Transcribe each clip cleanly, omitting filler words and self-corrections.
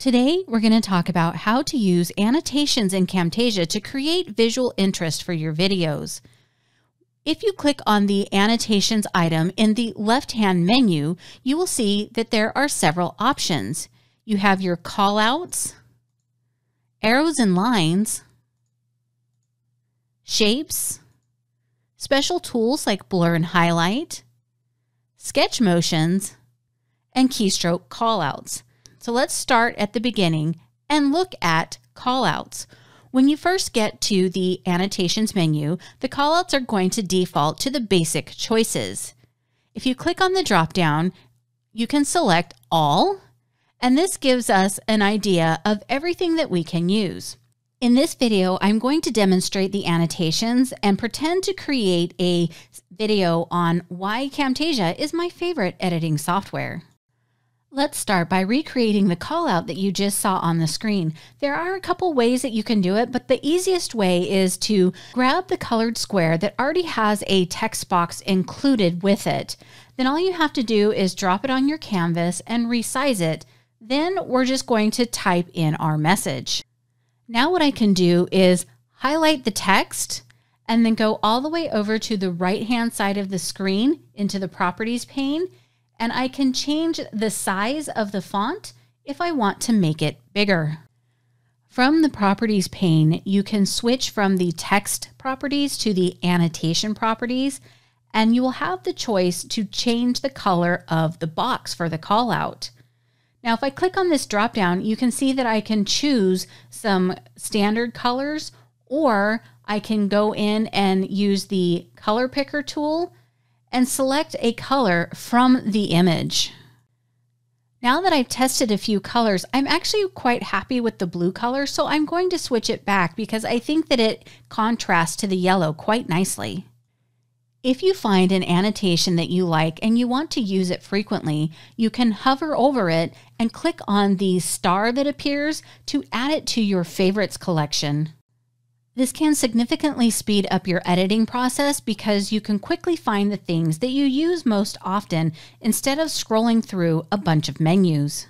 Today, we're going to talk about how to use annotations in Camtasia to create visual interest for your videos. If you click on the annotations item in the left-hand menu, you will see that there are several options. You have your callouts, arrows and lines, shapes, special tools like blur and highlight, sketch motions, and keystroke callouts. So let's start at the beginning and look at callouts. When you first get to the annotations menu, the callouts are going to default to the basic choices. If you click on the drop-down, you can select all, and this gives us an idea of everything that we can use. In this video, I'm going to demonstrate the annotations and pretend to create a video on why Camtasia is my favorite editing software. Let's start by recreating the callout that you just saw on the screen. There are a couple ways that you can do it, but the easiest way is to grab the colored square that already has a text box included with it. Then all you have to do is drop it on your canvas and resize it. Then we're just going to type in our message. Now what I can do is highlight the text and then go all the way over to the right-hand side of the screen into the Properties pane. And I can change the size of the font if I want to make it bigger. From the Properties pane, you can switch from the text properties to the annotation properties, and you will have the choice to change the color of the box for the callout. Now, if I click on this drop-down, you can see that I can choose some standard colors, or I can go in and use the color picker tool and select a color from the image. Now that I've tested a few colors, I'm actually quite happy with the blue color, so I'm going to switch it back because I think that it contrasts to the yellow quite nicely. If you find an annotation that you like and you want to use it frequently, you can hover over it and click on the star that appears to add it to your favorites collection. This can significantly speed up your editing process because you can quickly find the things that you use most often instead of scrolling through a bunch of menus.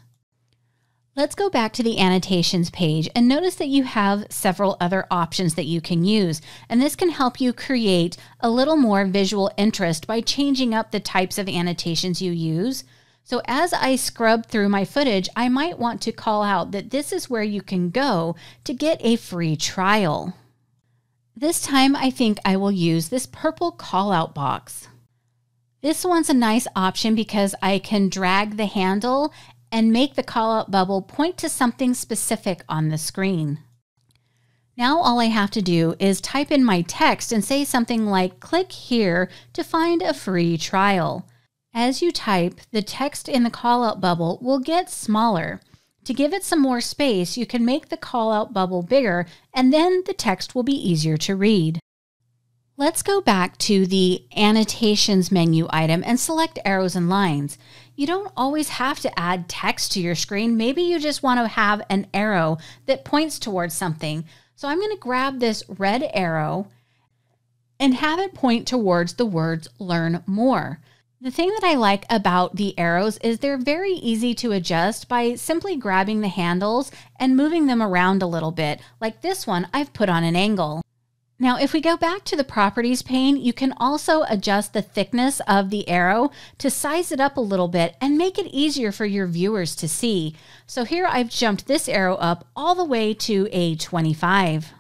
Let's go back to the annotations page and notice that you have several other options that you can use, and this can help you create a little more visual interest by changing up the types of annotations you use. So as I scrub through my footage, I might want to call out that this is where you can go to get a free trial. This time, I think I will use this purple callout box. This one's a nice option because I can drag the handle and make the callout bubble point to something specific on the screen. Now all I have to do is type in my text and say something like, "Click here to find a free trial." As you type, the text in the callout bubble will get smaller. To give it some more space, you can make the callout bubble bigger, and then the text will be easier to read. Let's go back to the annotations menu item and select arrows and lines. You don't always have to add text to your screen. Maybe you just want to have an arrow that points towards something. So I'm going to grab this red arrow and have it point towards the words "learn more." The thing that I like about the arrows is they're very easy to adjust by simply grabbing the handles and moving them around a little bit. Like this one, I've put on an angle. Now, if we go back to the Properties pane, you can also adjust the thickness of the arrow to size it up a little bit and make it easier for your viewers to see. So here I've jumped this arrow up all the way to a 25.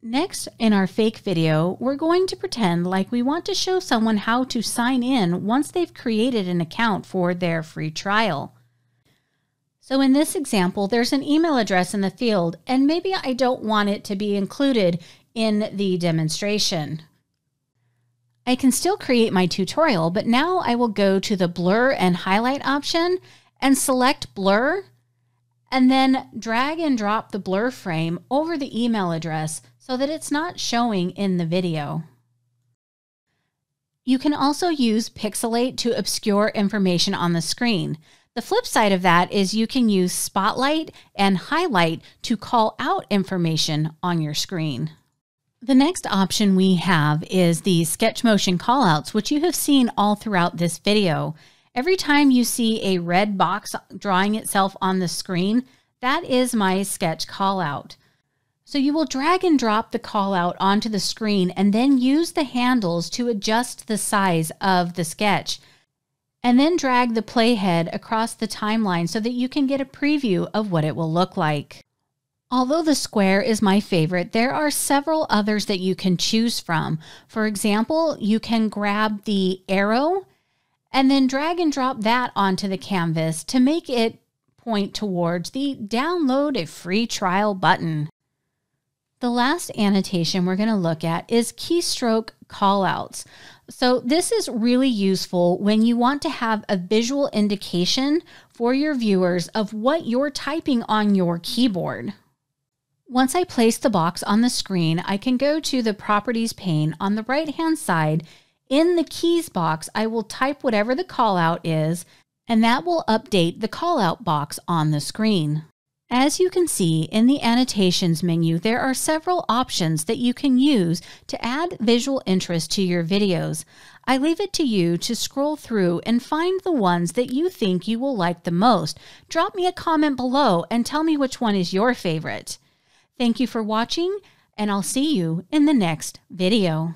Next, in our fake video, we're going to pretend like we want to show someone how to sign in once they've created an account for their free trial. So in this example, there's an email address in the field, and maybe I don't want it to be included in the demonstration. I can still create my tutorial, but now I will go to the blur and highlight option and select blur, and then drag and drop the blur frame over the email address so that it's not showing in the video. You can also use Pixelate to obscure information on the screen. The flip side of that is you can use Spotlight and Highlight to call out information on your screen. The next option we have is the sketch motion callouts, which you have seen all throughout this video. Every time you see a red box drawing itself on the screen, that is my sketch callout. So you will drag and drop the callout onto the screen and then use the handles to adjust the size of the sketch. And then drag the playhead across the timeline so that you can get a preview of what it will look like. Although the square is my favorite, there are several others that you can choose from. For example, you can grab the arrow and then drag and drop that onto the canvas to make it point towards the download a free trial button. The last annotation we're going to look at is keystroke callouts. So this is really useful when you want to have a visual indication for your viewers of what you're typing on your keyboard. Once I place the box on the screen, I can go to the Properties pane on the right-hand side. In the Keys box, I will type whatever the callout is, and that will update the callout box on the screen. As you can see in the annotations menu, there are several options that you can use to add visual interest to your videos. I leave it to you to scroll through and find the ones that you think you will like the most. Drop me a comment below and tell me which one is your favorite. Thank you for watching, and I'll see you in the next video.